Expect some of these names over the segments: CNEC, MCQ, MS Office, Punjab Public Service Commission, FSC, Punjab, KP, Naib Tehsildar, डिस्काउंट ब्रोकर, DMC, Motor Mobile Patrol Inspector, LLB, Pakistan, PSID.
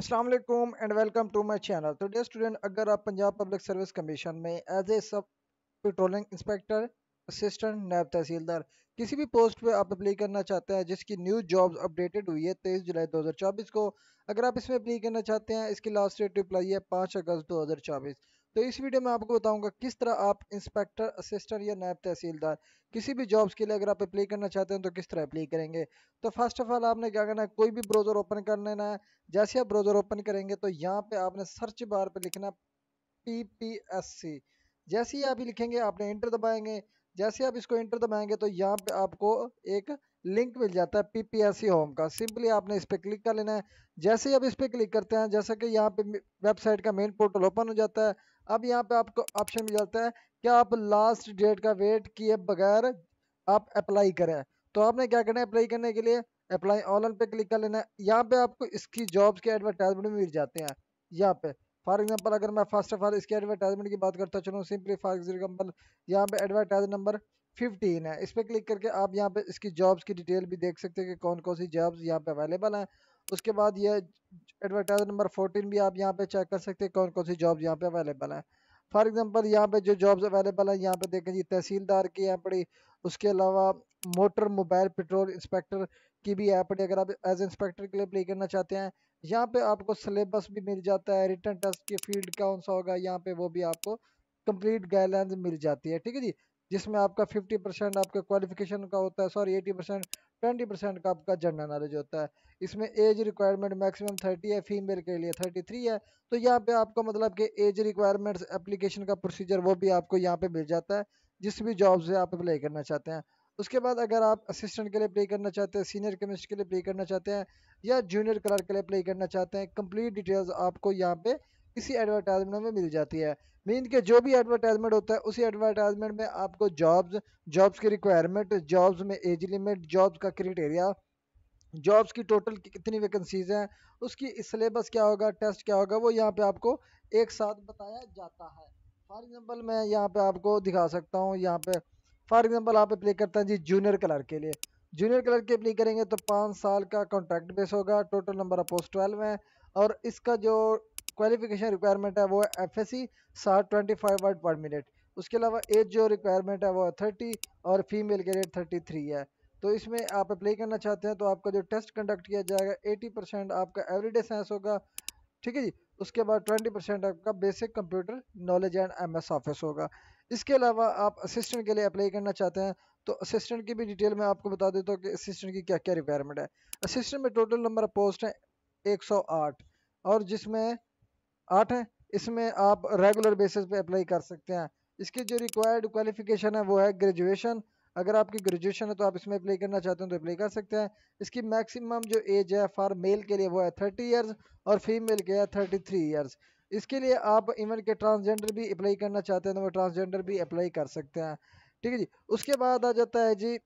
अस्सलाम वालेकुम and welcome to my channel. तो डियर स्टूडेंट, अगर आप पंजाब पब्लिक सर्विस कमीशन में as a sub patrolling inspector, assistant नायब तहसीलदार किसी भी पोस्ट पे आप अप्लाई करना चाहते हैं जिसकी न्यू जॉब्स अपडेटेड हुई है 23 जुलाई 2024 को, अगर आप इसमें अप्लाई करना चाहते हैं इसकी लास्ट डेट टू अप्लाई है 5 अगस्त 2024। तो इस वीडियो में आपको बताऊंगा किस तरह आप इंस्पेक्टर, असिस्टेंट या नायब तहसीलदार किसी भी जॉब्स के लिए अगर आप अप्लाई करना चाहते हैं तो किस तरह अप्लाई करेंगे। तो फर्स्ट ऑफ ऑल आपने क्या करना है, कोई भी ब्राउज़र ओपन कर लेना है। जैसे आप ब्राउज़र ओपन करेंगे तो यहाँ पे आपने सर्च बार पे लिखना PPSC। जैसे ही आप लिखेंगे आपने एंटर दबाएंगे। जैसे आप इसको एंटर दबाएंगे तो यहाँ पे आपको एक लिंक मिल जाता है PPSC होम का। सिंपली आपने इस पर क्लिक कर लेना है। जैसे ही आप इस पर क्लिक करते हैं, जैसा कि यहाँ पे वेबसाइट का मेन पोर्टल ओपन हो जाता है। अब यहाँ पे आपको ऑप्शन मिल जाता है कि आप लास्ट डेट का वेट किए बगैर आप अप्लाई करें। तो आपने क्या करना है, अप्लाई करने के लिए अप्लाई ऑनलाइन पे क्लिक कर लेना है। यहाँ पे आपको इसकी जॉब्स के एडवर्टाइजमेंट मिल जाते हैं। यहाँ पे फॉर एग्जाम्पल अगर मैं फर्स्ट ऑफ ऑल इसकी एडवर्टाइजमेंट की बात करता चलूँ, सिंपली फॉर एग्जाम्पल यहाँ पे एडवर्टाइज नंबर 15 है। इस पर क्लिक करके आप यहाँ पे इसकी जॉब्स की डिटेल भी देख सकते हैं कि कौन कौन सी जॉब्स यहाँ पे अवेलेबल हैं। उसके बाद ये एडवर्टाइज नंबर 14 भी आप यहाँ पे चेक कर सकते हैं कौन कौन सी जॉब्स यहाँ पे अवेलेबल हैं। फॉर एग्जांपल यहाँ पे जो जॉब्स अवेलेबल हैं यहाँ पे देखें जी, तहसीलदार की यहाँ पड़ी, उसके अलावा मोटर मोबाइल पेट्रोल इंस्पेक्टर की भी यहाँ पड़ी। अगर आप एज इंस्पेक्टर के लिए अप्लाई करना चाहते हैं यहाँ पे आपको सिलेबस भी मिल जाता है, रिटन टेस्ट की फील्ड कौन सा होगा यहाँ पे वो भी आपको कंप्लीट गाइडलाइंस मिल जाती है। ठीक है जी, जिसमें आपका 50% आपका क्वालिफिकेशन का होता है, सॉरी 80%, 20% का आपका जनरल नॉलेज होता है। इसमें एज रिक्वायरमेंट मैक्सिमम 30 है, फीमेल के लिए 33 है। तो यहाँ पे आपको मतलब कि एज रिक्वायरमेंट्स, एप्लीकेशन का प्रोसीजर वो भी आपको यहाँ पे मिल जाता है जिस भी जॉब से आप अप्लाई करना चाहते हैं। उसके बाद अगर आप असिस्टेंट के लिए अप्लाई करना चाहते हैं, सीनियर केमिस्ट के लिए अप्लाई करना चाहते हैं या जूनियर क्लर्क के लिए अप्लाई करना चाहते हैं, कंप्लीट डिटेल्स आपको यहाँ पे इसी एडवर्टाइजमेंट में मिल जाती है। मीन के जो भी एडवर्टाइजमेंट होता है उसी एडवर्टाइजमेंट में आपको जॉब्स, जॉब्स की रिक्वायरमेंट, जॉब्स में एज लिमिट, जॉब्स का क्राइटेरिया, जॉब्स की टोटल कितनी वैकेंसीज हैं, उसकी सिलेबस क्या होगा, टेस्ट क्या होगा, वो यहाँ पे आपको एक साथ बताया जाता है। फॉर एग्जाम्पल मैं यहाँ पे आपको दिखा सकता हूँ। यहाँ पे फॉर एग्जाम्पल आप अप्लाई करते हैं जी जूनियर क्लर्क के लिए। जूनियर क्लर्क के अप्लाई करेंगे तो 5 साल का कॉन्ट्रैक्ट बेस होगा, टोटल नंबर ऑफ पोस्ट 12 है और इसका जो क्वालिफिकेशन रिक्वायरमेंट है वो FSC 60-25 वर्ड पर मिनट। उसके अलावा एज जो रिक्वायरमेंट है वो 30 और फीमेल के रेट 33 है। तो इसमें आप अप्लाई करना चाहते हैं तो आपका जो टेस्ट कंडक्ट किया जाएगा 80% आपका एवरीडे साइंस होगा। ठीक है जी, उसके बाद 20% आपका basic computer knowledge and MS office होगा। इसके अलावा आप असिस्टेंट के लिए अप्लाई करना चाहते हैं तो असिस्टेंट की भी डिटेल में आपको बता देता हूँ कि असिस्टेंट की क्या क्या रिक्वायरमेंट है। असिस्टेंट में टोटल नंबर ऑफ पोस्ट है 108 और जिसमें 8 है। इसमें आप रेगुलर बेसिस पे अप्लाई कर सकते हैं। इसकी जो रिक्वायर्ड क्वालिफिकेशन है वो है ग्रेजुएशन। अगर आपकी ग्रेजुएशन है तो आप इसमें अप्लाई करना चाहते हैं तो अप्लाई कर सकते हैं। इसकी मैक्सिमम जो एज है फॉर मेल के लिए वो है 30 इयर्स और फीमेल के है 33 इयर्स। इसके लिए आप इवन के ट्रांसजेंडर भी अप्लाई करना चाहते हैं तो वो ट्रांसजेंडर भी अप्लाई कर सकते हैं। ठीक है जी, उसके बाद आ जाता है जी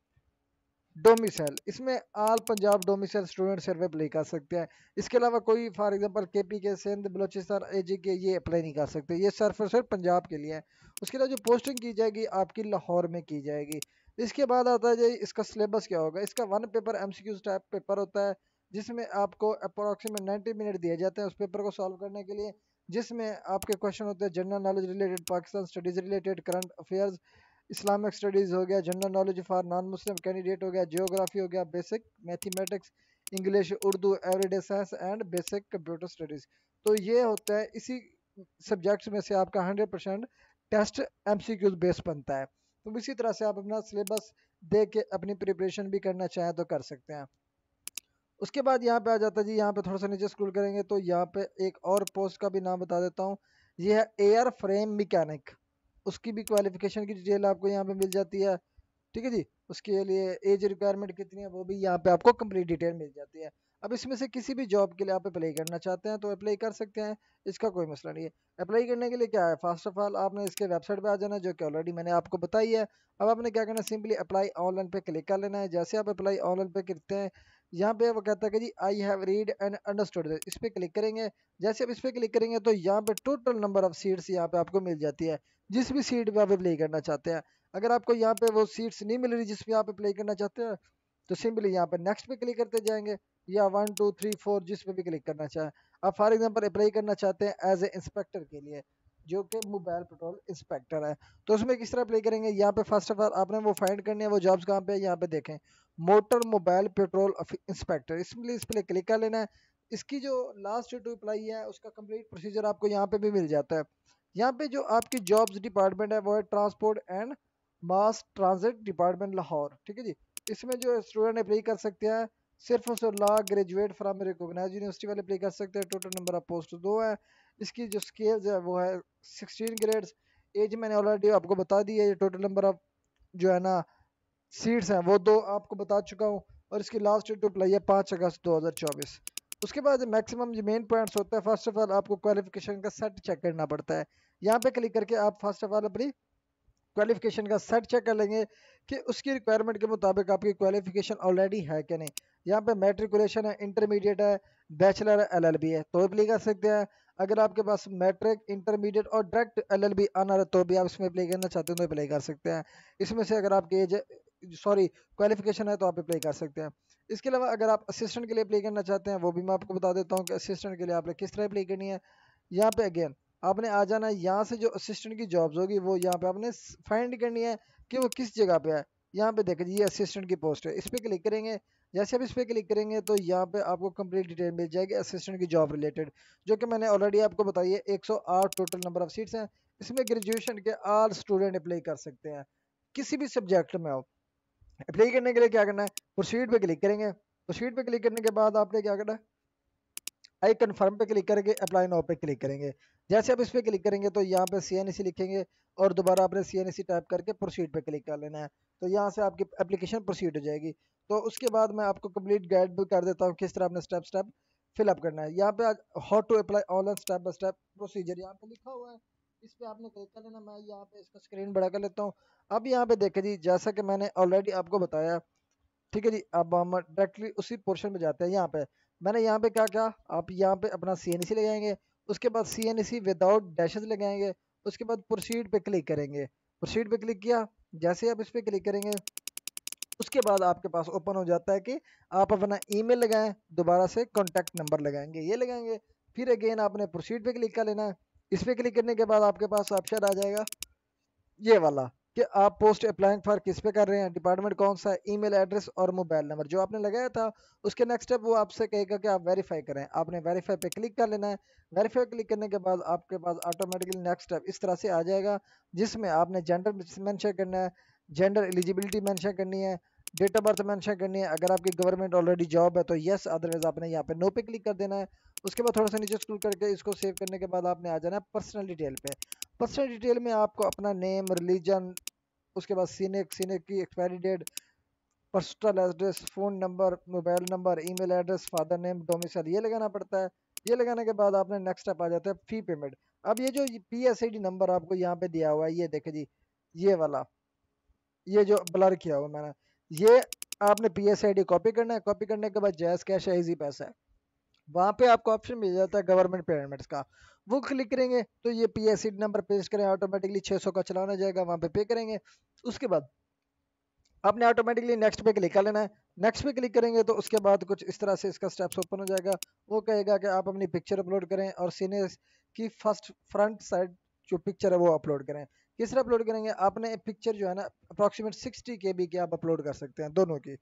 डोमिसाइल। इसमें आल पंजाब डोमिसाइल स्टूडेंट सर्वे अप्लाई कर सकते हैं। इसके अलावा कोई फॉर एग्जांपल KP के, सिंध, बलूचिस्तान, AG के ये अप्लाई नहीं कर सकते। ये सिर्फ और सिर्फ पंजाब के लिए है। उसके अलावा जो पोस्टिंग की जाएगी आपकी लाहौर में की जाएगी। इसके बाद आता है जी इसका सिलेबस क्या होगा। इसका 1 पेपर MCQ टाइप पेपर होता है जिसमें आपको अप्रॉक्सीमेट 90 मिनट दिए जाते हैं उस पेपर को सॉल्व करने के लिए, जिसमें आपके क्वेश्चन होते हैं general knowledge related, Pakistan studies related, current affairs, Islamic studies हो गया, general knowledge for non Muslim candidate हो गया, जियोग्राफी हो गया, basic mathematics, English, Urdu, everyday science and basic computer studies. तो ये होता है, इसी सब्जेक्ट्स में से आपका 100% टेस्ट MCQ बेस बनता है। तो इसी तरह से आप अपना सिलेबस देख के अपनी प्रिपरेशन भी करना चाहें तो कर सकते हैं। उसके बाद यहाँ पे आ जाता है जी, यहाँ पे थोड़ा सा नीचे स्क्रॉल करेंगे तो यहाँ पे एक और पोस्ट का भी नाम बता देता हूँ। ये है एयर फ्रेम मैकेनिक। उसकी भी क्वालिफिकेशन की डिटेल आपको यहाँ पे मिल जाती है। ठीक है जी, उसके लिए एज रिक्वायरमेंट कितनी है वो भी यहाँ पे आपको कंप्लीट डिटेल मिल जाती है। अब इसमें से किसी भी जॉब के लिए आप अप्लाई करना चाहते हैं तो अप्लाई कर सकते हैं, इसका कोई मसला नहीं है। अप्लाई करने के लिए क्या है, फर्स्ट ऑफ ऑल आपने इसके वेबसाइट पे आ जाना है जो कि ऑलरेडी मैंने आपको बताई है। अब आपने क्या करना है, सिंपली अप्लाई ऑनलाइन पे क्लिक कर लेना है। जैसे आप अप्लाई ऑनलाइन पे करते हैं यहाँ पे वो कहता है कि जी I have read and understood, इस पर क्लिक करेंगे। जैसे आप इस पर क्लिक करेंगे तो यहाँ पे टोटल नंबर ऑफ सीट्स यहाँ पे आपको मिल जाती है जिस भी सीट पे आप अप्लाई करना चाहते हैं। अगर आपको यहाँ पे वो सीट्स नहीं मिल रही जिस पे आप अप्लाई करना चाहते हैं तो सिंपली यहाँ पे नेक्स्ट पे क्लिक करते जाएंगे। या 1 2 3 4 जिस पे भी क्लिक करना चाहें। आप फॉर एग्जांपल अप्लाई करना चाहते हैं एज ए इंस्पेक्टर के लिए जो कि मोबाइल पेट्रोल इंस्पेक्टर है, तो उसमें किस तरह अप्लाई करेंगे। यहाँ पे फर्स्ट ऑफ ऑल आपने वो फाइंड करनी है वो जॉब्स कहाँ पे है, यहाँ पे देखें मोटर मोबाइल पेट्रोल इंस्पेक्टर, इसलिए इस पर क्लिक कर लेना है। इसकी जो लास्ट टू अप्लाई है उसका कंप्लीट प्रोसीजर आपको यहाँ पे भी मिल जाता है। यहाँ पे जो आपकी जॉब्स डिपार्टमेंट है वो है transport and mass transit department Lahore, ठीक है जी। इसमें जो स्टूडेंट अप्लाई कर सकते हैं सिर्फ और सिर्फ law graduate from recognise university वाले अप्लाई कर सकते हैं। टोटल नंबर ऑफ पोस्ट 2 है। इसकी जो स्केल्स है वो है 16 ग्रेड्स। एज मैंने ऑलरेडी आपको बता दी है। टोटल नंबर ऑफ जो है ना सीट्स हैं वो 2 आपको बता चुका हूँ। और इसकी लास्ट डेट टू अप्लाई है 5 अगस्त 2024। उसके बाद मैक्सिमम जो मेन पॉइंट्स होता है, फर्स्ट ऑफ ऑल आपको क्वालिफिकेशन का सेट चेक करना पड़ता है। यहाँ पे क्लिक करके आप फर्स्ट ऑफ ऑल अपनी क्वालिफिकेशन का सेट चेक कर लेंगे कि उसकी रिक्वायरमेंट के मुताबिक आपकी क्वालिफिकेशन ऑलरेडी है कि नहीं। यहाँ पे मैट्रिकुलेशन है, इंटरमीडिएट है, बैचलर है, LLB है, तो अप्लाई कर सकते हैं। अगर आपके पास मैट्रिक, इंटरमीडिएट और डायरेक्ट LLB आना रहा तो भी आप इसमें अप्लाई करना चाहते हैं तो अप्लाई कर सकते हैं। इसमें से अगर आपकी एज सॉरी क्वालिफिकेशन है तो आप अप्लाई कर सकते हैं। इसके अलावा अगर आप असिस्टेंट के लिए अप्लाई करना चाहते हैं वो भी मैं आपको बता देता हूँ कि असिस्टेंट के लिए आपने किस तरह अप्लाई करनी है। यहाँ पे अगेन आपने आ जाना है, यहाँ से जो असिस्टेंट की जॉब्स होगी वो यहाँ पे आपने फाइंड करनी है कि वो किस जगह पे है। यहाँ पे देखिए ये असिस्टेंट की पोस्ट है, इस पर क्लिक करेंगे। जैसे आप इस पर क्लिक करेंगे तो यहाँ पे आपको कंप्लीट डिटेल मिल जाएगी असिस्टेंट की जॉब रिलेटेड, जो कि मैंने ऑलरेडी आपको बताई है। 108 टोटल नंबर ऑफ सीट्स हैं। इसमें ग्रेजुएशन के ऑल स्टूडेंट अप्लाई कर सकते हैं, किसी भी सब्जेक्ट में हो। अप्लाई करने के लिए क्या करना है, प्रोसीड पे क्लिक करेंगे। प्रोसीड पे क्लिक करने के बाद आपने क्या करना है, आई कन्फर्म पे क्लिक करके अप्लाई नाउ पे क्लिक करेंगे। जैसे आप इस पर क्लिक करेंगे तो यहाँ पे CNEC लिखेंगे और दोबारा आपने CNEC टाइप करके प्रोसीड पे क्लिक कर लेना है। तो यहाँ से आपकी एप्लीकेशन प्रोसीड हो जाएगी। तो उसके बाद मैं आपको कंप्लीट गाइड भी कर देता हूँ किस तरह आपने स्टेप फिलअप करना है। यहाँ पे आज how to apply online step by step procedure यहाँ पे लिखा हुआ है, इस पर आपने क्लिक कर लेना। मैं यहाँ पे इसका स्क्रीन बड़ा कर लेता हूँ। अब यहाँ पे देखें जी, जैसा कि मैंने ऑलरेडी आपको बताया, ठीक है जी। अब हम डायरेक्टली उसी पोर्शन में जाते हैं। यहाँ पे मैंने यहाँ पे क्या क्या, आप यहाँ पे अपना CNEC लगाएंगे, उसके बाद CNEC विदाउट डैशेस लगाएंगे, उसके बाद प्रोसीड पे क्लिक करेंगे। प्रोसीड पे क्लिक किया, जैसे आप इस पर क्लिक करेंगे उसके बाद आपके पास ओपन हो जाता है कि आप अपना ईमेल लगाएं, दोबारा से कॉन्टैक्ट नंबर लगाएंगे, ये लगाएंगे। फिर अगेन आपने प्रोसीड पे क्लिक कर लेना है। इस पर क्लिक करने के बाद आपके पास ऑप्शन आ जाएगा ये वाला कि आप पोस्ट अप्लाइंग फॉर किस पे कर रहे हैं, डिपार्टमेंट कौन सा है, ईमेल एड्रेस और मोबाइल नंबर जो आपने लगाया था। उसके नेक्स्ट स्टेप वो आपसे कहेगा कि आप वेरीफाई करें, आपने वेरीफाई पे क्लिक कर लेना है। वेरीफाई क्लिक करने के बाद आपके पास ऑटोमेटिकली नेक्स्ट स्टेप इस तरह से आ जाएगा, जिसमें आपने जेंडर मेंशन करना है, जेंडर एलिजिबिलिटी मेंशन करनी है, डेट ऑफ बर्थ मेंशन करनी है। अगर आपकी गवर्नमेंट ऑलरेडी जॉब है तो यस, अदरवाइज आपने यहाँ पे नो पे क्लिक कर देना है। उसके बाद थोड़ा सा नीचे स्क्रॉल करके इसको सेव करने के बाद आपने आ जाना है पर्सनल डिटेल पे। पर्सनल डिटेल में आपको अपना नेम, रिलीजन, उसके बाद सीनिक की expiry date, personal address, phone number, mobile number, email address, father name, domicile, ये लगाना पड़ता है। ये लगाने के बाद आपने नेक्स्ट स्टेप आ जाता है फी पेमेंट। अब ये जो PSID नंबर आपको यहाँ पे दिया हुआ है, ये देखे जी, ये वाला, ये जो ब्लर किया हुआ मैंने, ये आपने PSID कॉपी करना है। कॉपी करने के बाद जैस कैश है, इजी पैसा है, वहाँ पे आपको ऑप्शन मिल जाता है गवर्नमेंट पेमेंट्स का, वो क्लिक करेंगे तो ये PSID नंबर पेस्ट करें, ऑटोमेटिकली 600 का चलाना जाएगा, वहाँ पे पे करेंगे। उसके बाद आपने ऑटोमेटिकली नेक्स्ट पे क्लिक कर लेना है। नेक्स्ट पे क्लिक करेंगे तो उसके बाद कुछ इस तरह से इसका स्टेप्स ओपन हो जाएगा। वो कहेगा कि आप अपनी पिक्चर अपलोड करें और CNEC की फर्स्ट फ्रंट साइड जो पिक्चर है वो अपलोड करें। किस तरह अपलोड करेंगे, आपने पिक्चर जो है ना अप्रॉक्सीमेट 60 KB की आप अपलोड कर सकते हैं दोनों की,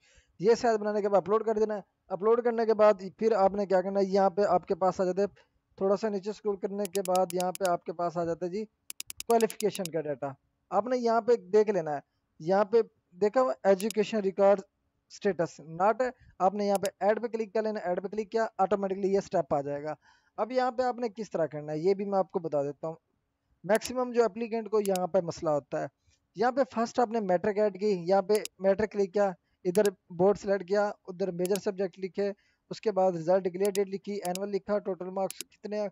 ये साइज बनाने के बाद अपलोड कर देना है। अपलोड करने के बाद फिर आपने क्या करना है, यहाँ पे आपके पास आ जाता है, थोड़ा सा नीचे स्क्रॉल करने के बाद यहाँ पे आपके पास आ जाता है जी क्वालिफिकेशन का डाटा। आपने यहाँ पे देख लेना है, यहाँ पे देखा एजुकेशन रिकॉर्ड स्टेटस नॉट, आपने यहाँ पे ऐड पे क्लिक कर लेना। ऐड पे क्लिक किया, ऑटोमेटिकली ये स्टेप आ जाएगा। अब यहाँ पे आपने किस तरह करना है ये भी मैं आपको बता देता हूँ। मैक्सिमम जो एप्लीकेंट को यहाँ पे मसला होता है, यहाँ पे फर्स्ट आपने मैट्रिक ऐड की, यहाँ पे मैट्रिक क्लिक किया, इधर बोर्ड सेलेक्ट किया, उधर मेजर सब्जेक्ट लिखे, उसके बाद रिजल्ट डिक्लेयर डेट लिखी, एनुअल लिखा, टोटल मार्क्स कितने हैं,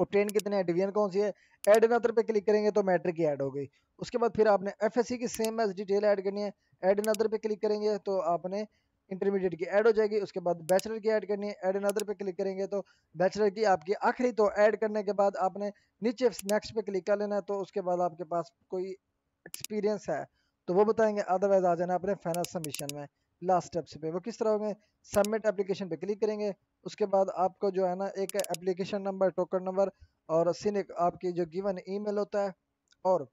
ऑब्टेन कितने हैं, डिवीजन कौन सी है। ऐड अनदर पे क्लिक करेंगे तो मैट्रिक ही ऐड हो गई। उसके बाद फिर आपने FSC की सेम एज डिटेल ऐड करनी है। ऐड अनदर पे क्लिक करेंगे तो आपने इंटरमीडिएट की ऐड हो जाएगी। उसके बाद बैचलर की ऐड करनी है। ऐड अनदर पे क्लिक करेंगे तो बैचलर की आपकी आखिरी, तो ऐड करने के बाद आपने नीचे नेक्स्ट पे क्लिक कर लेना है। तो उसके बाद आपके पास कोई एक्सपीरियंस है तो वो बताएंगे, अदरवाइज आ जाना अपने फाइनल सबमिशन में। लास्ट स्टेप्स पे। वो किस तरह होंगे, सबमिट एप्लीकेशन पे क्लिक करेंगे, उसके बाद आपको जो है ना एक एप्लीकेशन नंबर, टोकन नंबर और सिन आपकी जो गिवन ईमेल होता है और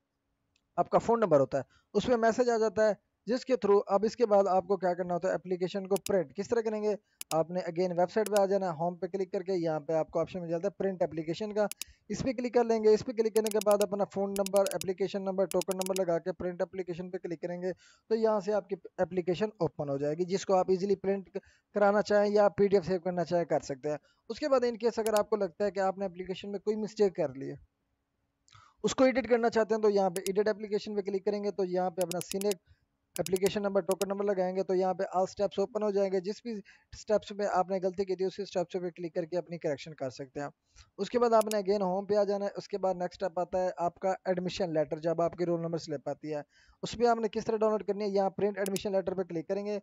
आपका फ़ोन नंबर होता है उसमें मैसेज आ जाता है, जिसके थ्रू अब इसके बाद आपको क्या करना होता है, एप्लीकेशन को प्रिंट। किस तरह करेंगे, आपने अगेन वेबसाइट पे आ जाना है, होम पे क्लिक करके यहाँ पे आपको ऑप्शन मिल जाता है प्रिंट एप्लीकेशन का, इस पर क्लिक कर लेंगे। इस पर क्लिक करने के बाद अपना phone number, application number, token number लगा के प्रिंट एप्लीकेशन पे क्लिक करेंगे तो यहाँ से आपकी एप्लीकेशन ओपन हो जाएगी, जिसको आप इजीली प्रिंट कराना चाहें या PDF सेव करना चाहें कर सकते हैं। उसके बाद इनकेस अगर आपको लगता है कि आपने एप्लीकेशन में कोई मिस्टेक कर ली है, उसको एडिट करना चाहते हैं, तो यहाँ पे एडिट एप्लीकेशन पे क्लिक करेंगे तो यहाँ पे अपना select application number, token number लगाएंगे तो यहाँ पे ऑल स्टेप्स ओपन हो जाएंगे। जिस भी स्टेप्स में आपने गलती की थी उसी स्टेप्स पे क्लिक करके अपनी करेक्शन कर सकते हैं। उसके बाद आपने अगेन होम पे आ जाना है। उसके बाद नेक्स्ट स्टेप आता है आपका एडमिशन लेटर, जब आपकी रोल नंबर स्लिप आती है उस पर आपने किस तरह डाउनलोड करनी है। यहाँ प्रिंट एडमिशन लेटर पर क्लिक करेंगे,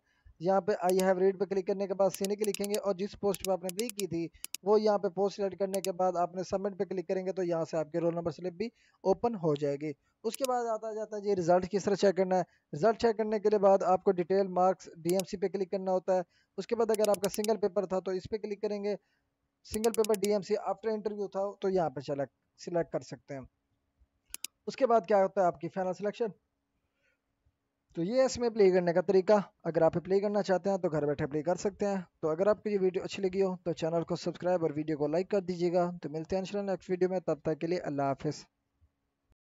यहाँ पे आई हैव रीड पे क्लिक करने के बाद सीनिक लिखेंगे और जिस पोस्ट पे आपने क्लिक की थी वो यहाँ पे पोस्ट सिलेक्ट करने के बाद आपने सबमिट पे क्लिक करेंगे तो यहाँ से आपके रोल नंबर स्लिप भी ओपन हो जाएगी। उसके बाद आता जाता है जी रिजल्ट किस तरह चेक करना है। रिजल्ट चेक करने के लिए बाद आपको डिटेल मार्क्स DMC पे क्लिक करना होता है। उसके बाद अगर आपका सिंगल पेपर था तो इस पर क्लिक करेंगे, single paper DMC after interview था तो यहाँ पे सिलेक्ट कर सकते हैं। उसके बाद क्या होता है आपकी फाइनल सिलेक्शन। तो ये इसमें प्ले करने का तरीका, अगर आप प्ले करना चाहते हैं तो घर बैठे प्ले कर सकते हैं। तो अगर आपको ये वीडियो अच्छी लगी हो तो चैनल को सब्सक्राइब और वीडियो को लाइक कर दीजिएगा। तो मिलते हैं इंशाल्लाह नेक्स्ट वीडियो में, तब तक के लिए अल्लाह हाफिज़।